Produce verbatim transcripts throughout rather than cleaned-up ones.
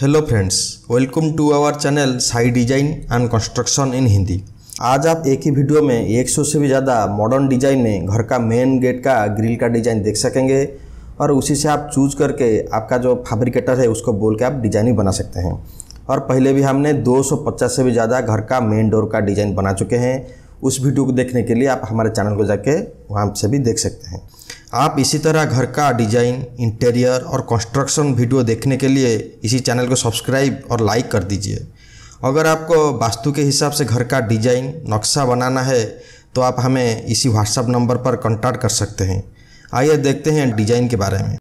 Hello friends, welcome to our channel Sai design and construction in Hindi. आज आप एक ही video में एक सौ से भी ज़्यादा मॉडर्न डिज़ाइन में घर का मेन गेट का ग्रिल का डिज़ाइन देख सकेंगे और उसी से आप चूज करके आपका जो फैब्रिकेटर है उसको बोल के आप डिज़ाइन ही बना सकते हैं। और पहले भी हमने दो सौ पचास से भी ज़्यादा घर का मेन डोर का डिज़ाइन बना चुके हैं। उस वीडियो को देखने के लिए आप हमारे चैनल को जाके वहाँ से भी देख सकते हैं। आप इसी तरह घर का डिज़ाइन, इंटीरियर और कंस्ट्रक्शन वीडियो देखने के लिए इसी चैनल को सब्सक्राइब और लाइक कर दीजिए। अगर आपको वास्तु के हिसाब से घर का डिज़ाइन नक्शा बनाना है तो आप हमें इसी व्हाट्सएप नंबर पर कॉन्टैक्ट कर सकते हैं। आइए देखते हैं डिज़ाइन के बारे में।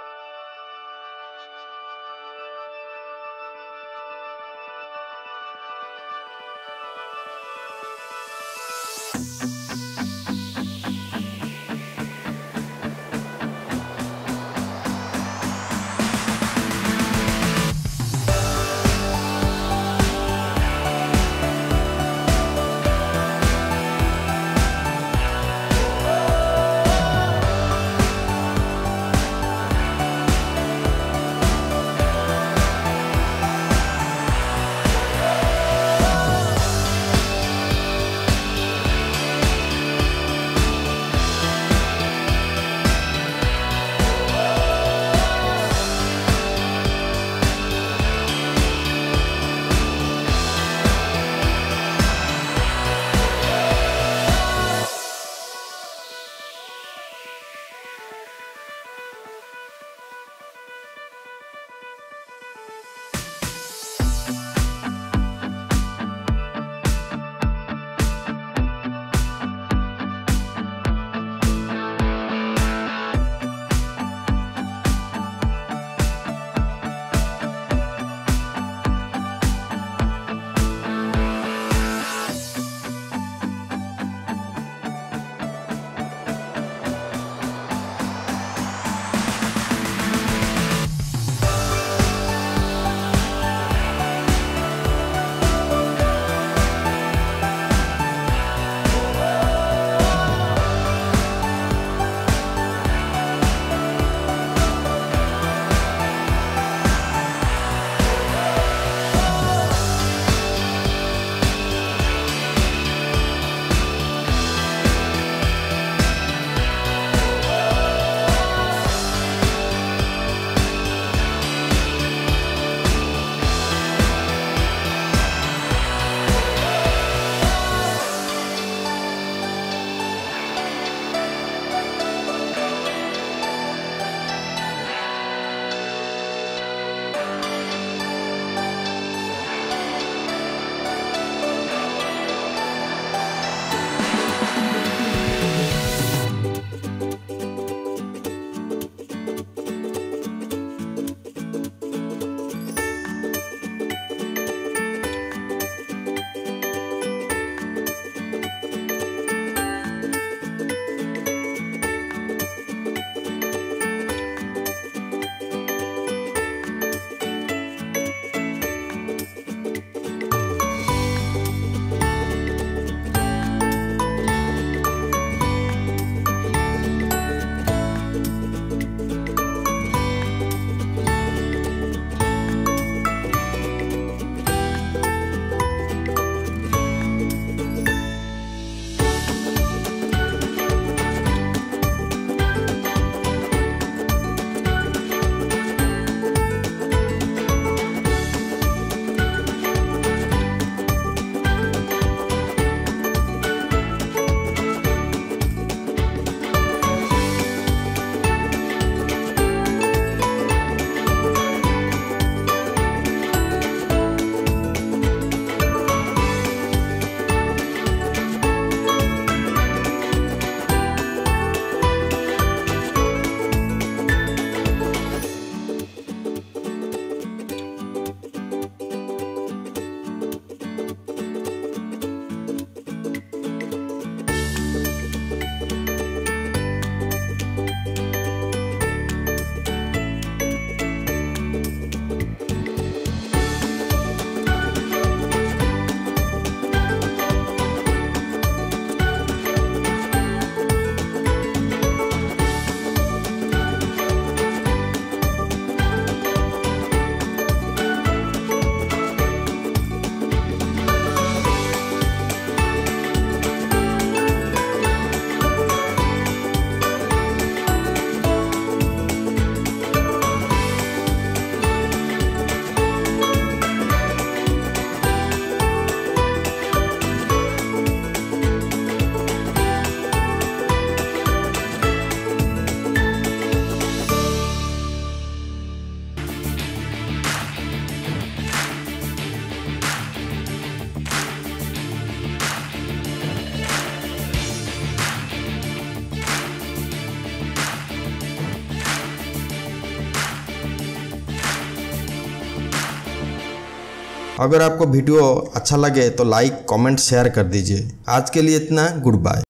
अगर आपको वीडियो अच्छा लगे तो लाइक, कमेंट, शेयर कर दीजिए। आज के लिए इतना, गुड बाय।